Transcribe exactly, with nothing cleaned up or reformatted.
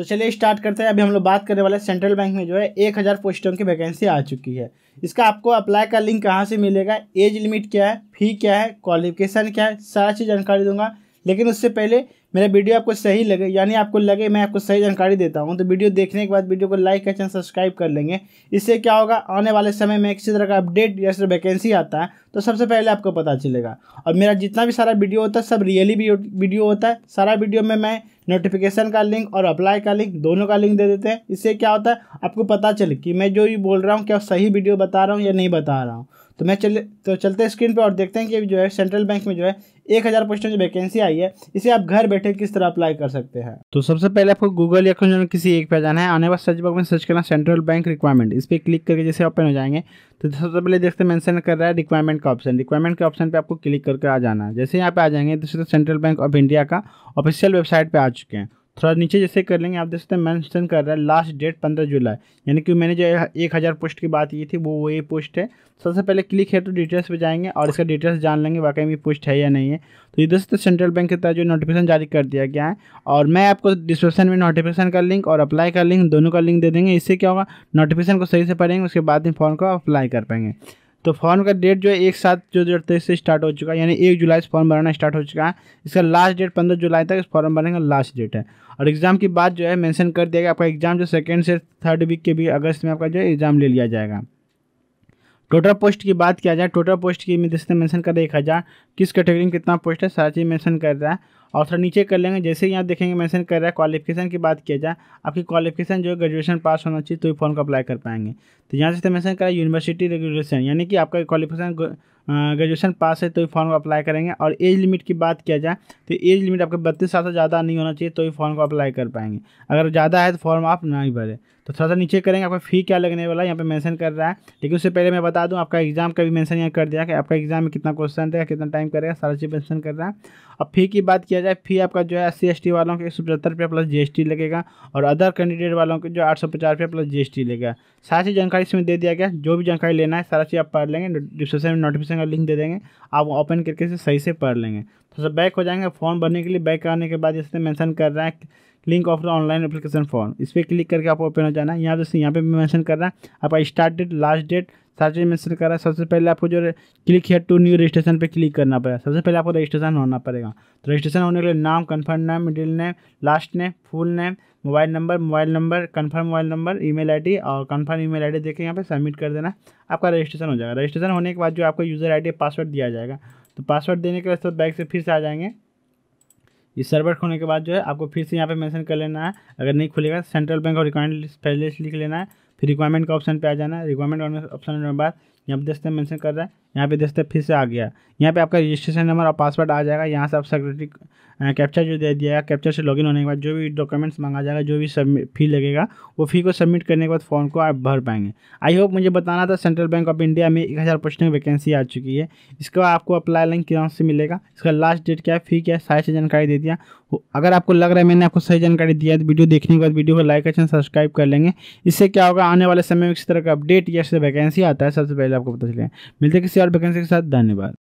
तो चलिए स्टार्ट करते हैं। अभी हम लोग बात करने वाले सेंट्रल बैंक में जो है एक हज़ार पोस्टों की वैकेंसी आ चुकी है। इसका आपको अप्लाई का लिंक कहाँ से मिलेगा, एज लिमिट क्या है, फी क्या है, क्वालिफिकेशन क्या है, सारा चीज़ जानकारी दूंगा। लेकिन उससे पहले मेरा वीडियो आपको सही लगे, यानी आपको लगे मैं आपको सही जानकारी देता हूं, तो वीडियो देखने के बाद वीडियो को लाइक या चैनल सब्सक्राइब कर लेंगे। इससे क्या होगा, आने वाले समय में किसी तरह का अपडेट या फिर वैकेंसी आता है तो सबसे पहले आपको पता चलेगा। और मेरा जितना भी सारा वीडियो होता है सब रियली वीडियो होता है। सारा वीडियो में मैं नोटिफिकेशन का लिंक और अप्लाई का लिंक दोनों का लिंक दे देते हैं। इससे क्या होता है, आपको पता चले कि मैं जो ये बोल रहा हूँ क्या सही वीडियो बता रहा हूँ या नहीं बता रहा हूँ। तो मैं चले तो चलते स्क्रीन पे और देखते हैं कि जो है सेंट्रल बैंक में जो है एक हज़ार पोस्टों की वैकेंसी आई है। इसे आप घर बैठे किस तरह अप्लाई कर सकते हैं। तो सबसे पहले आपको गूगल या खुद किसी एक पे जाना है, आने वाले सर्च बॉक्स में सर्च करना सेंट्रल बैंक रिक्वायरमेंट। इस पर क्लिक करके जैसे ओपन हो जाएंगे तो सबसे पहले देखते मेंशन कर रहा है रिक्वायरमेंट का ऑप्शन। रिक्वायरमेंट के ऑप्शन पर आपको क्लिक करके आ जाना है। जैसे यहाँ पे आ जाएंगे तो सेंट्रल बैंक ऑफ इंडिया का ऑफिशियल वेबसाइट पर आ चुके हैं। थोड़ा नीचे जैसे कर लेंगे आप देख सकते हैं मेंशन कर रहा है लास्ट डेट पंद्रह जुलाई, यानी कि मैंने जो एक हज़ार पोस्ट की बात की थी वो वही पोस्ट है। सबसे पहले क्लिक है तो डिटेल्स पे जाएंगे और इसका डिटेल्स जान लेंगे वाकई में पोस्ट है या नहीं है। तो इधर से सेंट्रल बैंक के तहत जो नोटिफिकेशन जारी कर दिया गया है और मैं आपको डिस्क्रिप्शन में नोटिफिकेशन का लिंक और अप्लाई का लिंक दोनों का लिंक दे देंगे। इससे क्या होगा, नोटिफिकेशन को सही से पढ़ेंगे, उसके बाद में फॉर्म को अप्लाई कर पाएंगे। तो फॉर्म का डेट जो है एक साथ जो दो हज़ार तेईस से स्टार्ट हो चुका है, यानी एक जुलाई से फॉर्म भरना स्टार्ट हो चुका है। इसका लास्ट डेट पंद्रह जुलाई तक इस फॉर्म भरने का लास्ट डेट है। और एग्ज़ाम की बात जो है मेंशन कर दिया गया, आपका एग्ज़ाम जो सेकंड से थर्ड वीक के भी अगस्त में आपका जो है एग्ज़ाम ले लिया जाएगा। टोटल पोस्ट की बात किया जाए, टोटल पोस्ट की में जिसने मेंशन कर रहा है एक हज़ार, किस कैटेगरी में कितना पोस्ट है सारा चीज़ मेंशन कर रहा है। और थोड़ा नीचे कर लेंगे, जैसे यहाँ देखेंगे मेंशन कर रहा है क्वालिफिकेशन की बात किया जाए, आपकी क्वालिफिकेशन जो है ग्रेजुएशन पास होना चाहिए तो ये फॉर्म को अप्लाई कर पाएंगे। तो यहाँ से मेंशन कर रहा है यूनिवर्सिटी रेगुलेशन, यानी कि आपका क्वालिफिकेशन ग्रेजुएशन पास है तो ये फॉर्म को अप्लाई करेंगे। और एज लिमिट की बात किया जाए तो एज लिमिट आपका बत्तीस साल से ज़्यादा नहीं होना चाहिए तो ये फॉर्म को अप्लाई कर पाएंगे। अगर ज़्यादा है तो फॉर्म आप ना ही भरें। तो थोड़ा सा नीचे करेंगे, आपका फ़ी क्या लगने वाला है यहाँ पे मेंशन कर रहा है। लेकिन उससे पहले मैं बता दूं आपका एग्जाम का भी मेंशन यहाँ कर दिया कि आपका एग्जाम में कितना क्वेश्चन रहेगा, कितना टाइम करेगा, सारा चीज़ मेंशन कर रहा है। अब फी की बात किया जाए, फी आपका जो है एस सी एस टी वालों के एक सौ पचहत्तर रुपये प्लस जी एस टी लगेगा और अदर कैंडिडेट वालों के जो आठ सौ पचास रुपये प्लस जी एस टी लगेगा। सारी चीज़ जानकारी इसमें दे दिया गया, जो भी जानकारी लेना है सारा चीज़ आप पढ़ लेंगे। डिस्क्रिप्शन में नोटिफिकेशन का लिंक दे देंगे, आप ओपन करके इसे सही से पढ़ लेंगे। तो सब बैक हो जाएंगे। फॉर्म भरने के लिए बैक आने के बाद इसमें मेंशन कर रहा है link of the online application form, इस पर क्लिक करके आपको ओपन हो जाना है। यहाँ जैसे यहाँ पे मेंशन कर रहा है आपका स्टार्ट डेट, लास्ट डेट, सारा चीज़ मेंशन कर रहा है। सबसे पहले आपको जो click here to new registration पे क्लिक करना पड़ेगा। सबसे पहले आपको रजिस्ट्रेशन होना पड़ेगा। तो रजिस्ट्रेशन होने के लिए नाम, कन्फर्म नाम, middle name, last name, full name, mobile number, mobile number confirm mobile number, email ID और कन्फर्म ईमेल आईडी देखें यहाँ पे सबमिट कर देना, आपका रजिस्ट्रेशन हो जाएगा। रजिस्ट्रेशन होने के बाद जो आपको यूज़र आईडी पासवर्ड दिया जाएगा, तो पासवर्ड देने के बाद सब बैक से फिर से आ जाएंगे। इस सर्वर खोलने के बाद जो है आपको फिर से यहाँ पे मेंशन कर लेना है, अगर नहीं खुलेगा सेंट्रल बैंक और रिक्वायरमेंट पहले लिख लेना है, फिर रिक्वायरमेंट का ऑप्शन पे आ जाना है। रिक्वायरमेंट ऑप्शन के बाद यहाँ पे देखते हैं मेंशन कर रहा है, यहाँ पे देखते हैं फिर से आ गया, यहाँ पे आपका रजिस्ट्रेशन नंबर और पासवर्ड आ जाएगा। यहाँ से आप सिक्योरिटी कैप्चर जो दे दिया है, कैप्चर से लॉगिन होने के बाद जो भी डॉक्यूमेंट्स मांगा जाएगा, जो भी सबमिट फी लगेगा, वो फी को सबमिट करने के बाद फॉर्म को आप भर पाएंगे। आई होप मुझे बताना था सेंट्रल बैंक ऑफ इंडिया में एक हज़ार पोस्टों की वैकेंसी आ चुकी है। इसका आपको अप्लाई लिंक कहाँ से मिलेगा, इसका लास्ट डेट क्या है, फी क्या है, सारी जानकारी दे दिया। अगर आपको लग रहा है मैंने आपको सही जानकारी दिया है तो वीडियो देखने के बाद वीडियो को लाइक और सब्सक्राइब कर लेंगे। इससे क्या होगा, आने वाले समय में किसी तरह का अपडेट या वैकेंसी आता है सबसे पहले आपको पता चलेगा। मिलते किसी और वैकेंसी के साथ, धन्यवाद।